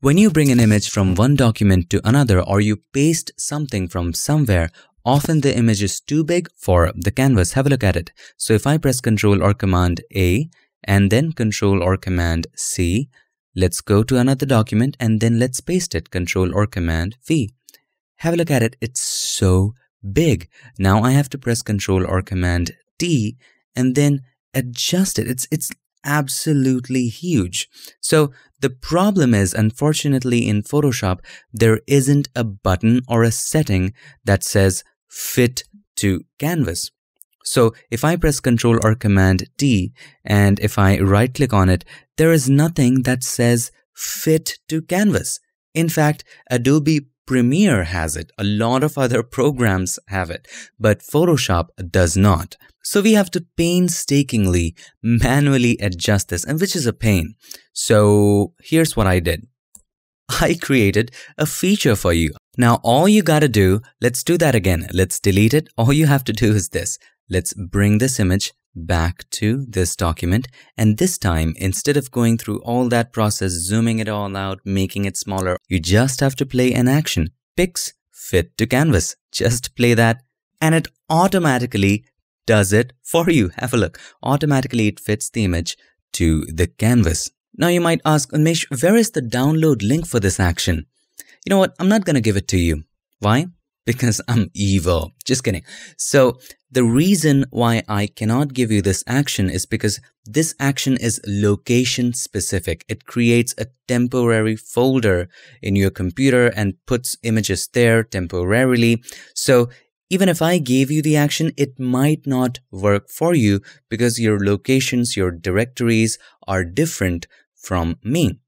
When you bring an image from one document to another, or you paste something from somewhere, often the image is too big for the canvas. Have a look at it. So if I press Ctrl or Command A and then Ctrl or Command C, let's go to another document and then let's paste it. Ctrl or Command V. Have a look at it. It's so big. Now I have to press Ctrl or Command T and then adjust it. It's absolutely huge. So the problem is, unfortunately, in Photoshop, there isn't a button or a setting that says fit to canvas. So if I press Ctrl or Command T and if I right click on it, there is nothing that says fit to canvas. In fact, Adobe Premiere has it. A lot of other programs have it, but Photoshop does not. So we have to painstakingly manually adjust this, and which is a pain. So here's what I did. I created a feature for you. Now all you gotta do, let's do that again. Let's delete it. All you have to do is this. Let's bring this image back to this document. And this time, instead of going through all that process, zooming it all out, making it smaller, you just have to play an action. Pix Fit to Canvas. Just play that and it automatically does it for you. Have a look. Automatically, it fits the image to the canvas. Now you might ask, Unmesh, where is the download link for this action? You know what? I'm not going to give it to you. Why? Because I'm evil. Just kidding. So the reason why I cannot give you this action is because this action is location specific. It creates a temporary folder in your computer and puts images there temporarily. So even if I gave you the action, it might not work for you because your locations, your directories are different from me.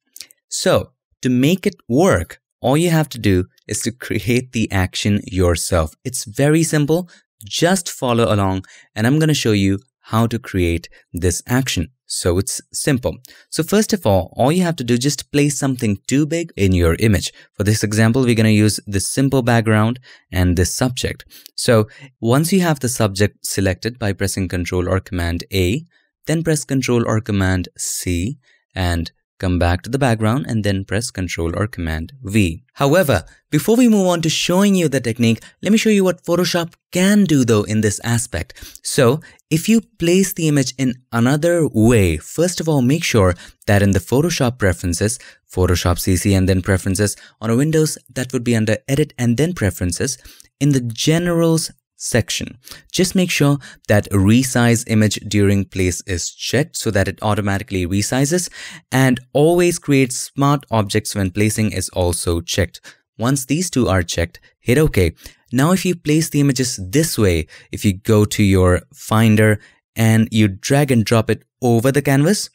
So to make it work, all you have to do is to create the action yourself. It's very simple. Just follow along and I'm going to show you how to create this action. So it's simple. So first of all you have to do, just place something too big in your image. For this example, we're going to use this simple background and this subject. So once you have the subject selected by pressing Ctrl or Command A, then press Ctrl or Command C and come back to the background and then press Ctrl or Command V. However, before we move on to showing you the technique, let me show you what Photoshop can do though in this aspect. So if you place the image in another way, first of all, make sure that in the Photoshop preferences, Photoshop CC and then preferences, on Windows, that would be under edit and then preferences, in the generals section, just make sure that resize image during place is checked so that it automatically resizes, and always create smart objects when placing is also checked. Once these two are checked, hit OK. Now if you place the images this way, if you go to your Finder and you drag and drop it over the canvas,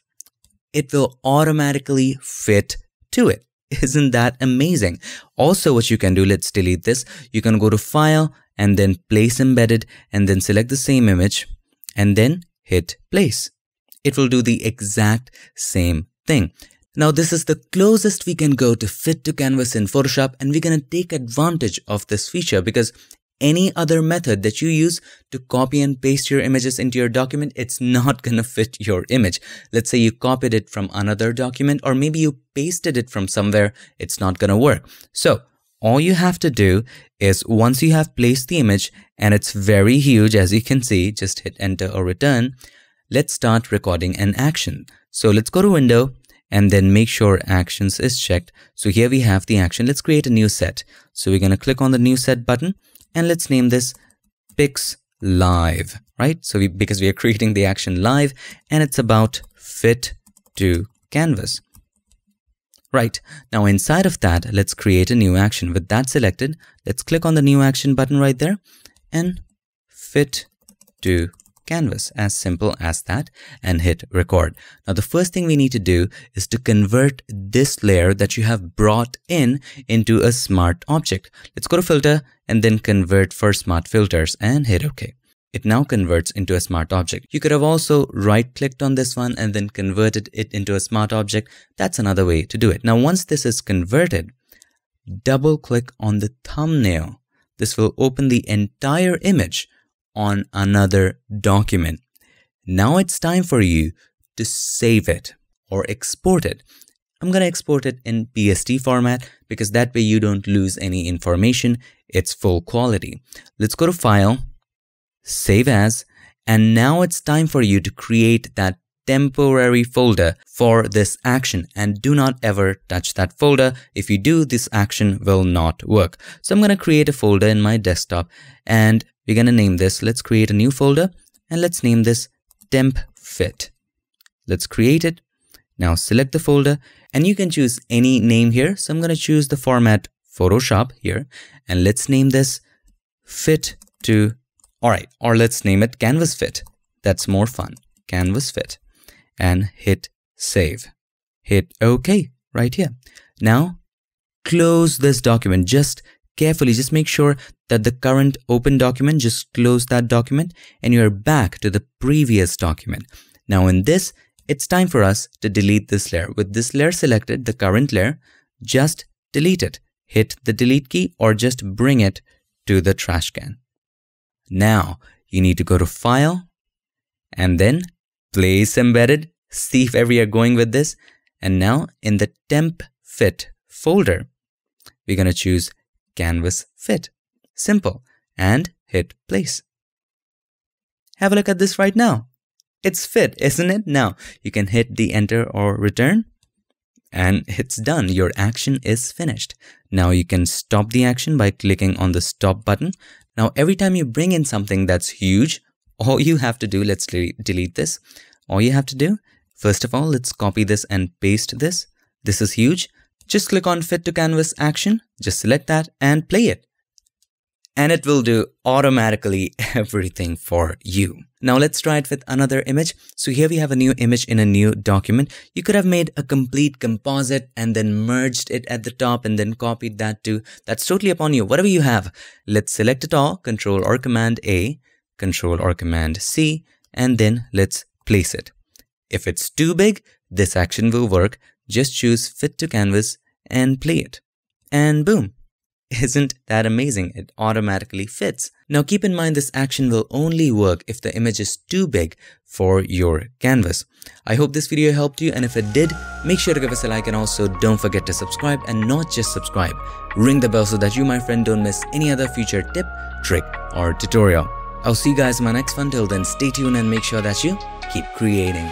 it will automatically fit to it. Isn't that amazing? Also what you can do, let's delete this. You can go to File and then Place Embedded and then select the same image and then hit Place. It will do the exact same thing. Now this is the closest we can go to fit to canvas in Photoshop, and we're going to take advantage of this feature because any other method that you use to copy and paste your images into your document, it's not going to fit your image. Let's say you copied it from another document or maybe you pasted it from somewhere, it's not going to work. So all you have to do is once you have placed the image and it's very huge as you can see, just hit enter or return. Let's start recording an action. So let's go to window and then make sure actions is checked. So here we have the action. Let's create a new set. So we're going to click on the new set button and let's name this Pix Live, right? So because we are creating the action live and it's about fit to canvas. Right. Now inside of that, let's create a new action. With that selected, let's click on the new action button right there and fit to canvas, as simple as that, and hit record. Now the first thing we need to do is to convert this layer that you have brought in into a smart object. Let's go to filter and then convert for smart filters and hit OK. It now converts into a smart object. You could have also right-clicked on this one and then converted it into a smart object. That's another way to do it. Now, once this is converted, double-click on the thumbnail. This will open the entire image on another document. Now it's time for you to save it or export it. I'm going to export it in PSD format because that way you don't lose any information. It's full quality. Let's go to File, Save As, and now it's time for you to create that temporary folder for this action, and do not ever touch that folder. If you do, this action will not work. So I'm going to create a folder in my desktop and we're going to name this. Let's create a new folder and let's name this Temp Fit. Let's create it. Now select the folder and you can choose any name here. So I'm going to choose the format Photoshop here and let's name this Fit to, alright, or let's name it Canvas Fit. That's more fun. Canvas Fit, and hit save. Hit OK right here. Now close this document. Just carefully, just make sure that the current open document, just close that document and you're back to the previous document. Now in this, it's time for us to delete this layer. With this layer selected, the current layer, just delete it. Hit the delete key or just bring it to the trash can. Now you need to go to File and then Place Embedded. See where we are going with this. And now in the Temp Fit folder, we're going to choose Canvas Fit. Simple. And hit Place. Have a look at this right now. It's fit, isn't it? Now you can hit the enter or return and it's done. Your action is finished. Now you can stop the action by clicking on the stop button. Now every time you bring in something that's huge, all you have to do, let's delete this. All you have to do, first of all, let's copy this and paste this. This is huge. Just click on Fit to Canvas action. Just select that and play it. And it will do automatically everything for you. Now let's try it with another image. So here we have a new image in a new document. You could have made a complete composite and then merged it at the top and then copied that too. That's totally upon you, whatever you have. Let's select it all, Control or Command A, Control or Command C, and then let's place it. If it's too big, this action will work. Just choose Fit to Canvas and play it. And boom. Isn't that amazing? It automatically fits. Now keep in mind this action will only work if the image is too big for your canvas. I hope this video helped you, and if it did, make sure to give us a like and also don't forget to subscribe, and not just subscribe. Ring the bell so that you, my friend, don't miss any other future tip, trick or tutorial. I'll see you guys in my next one. Till then, stay tuned and make sure that you keep creating.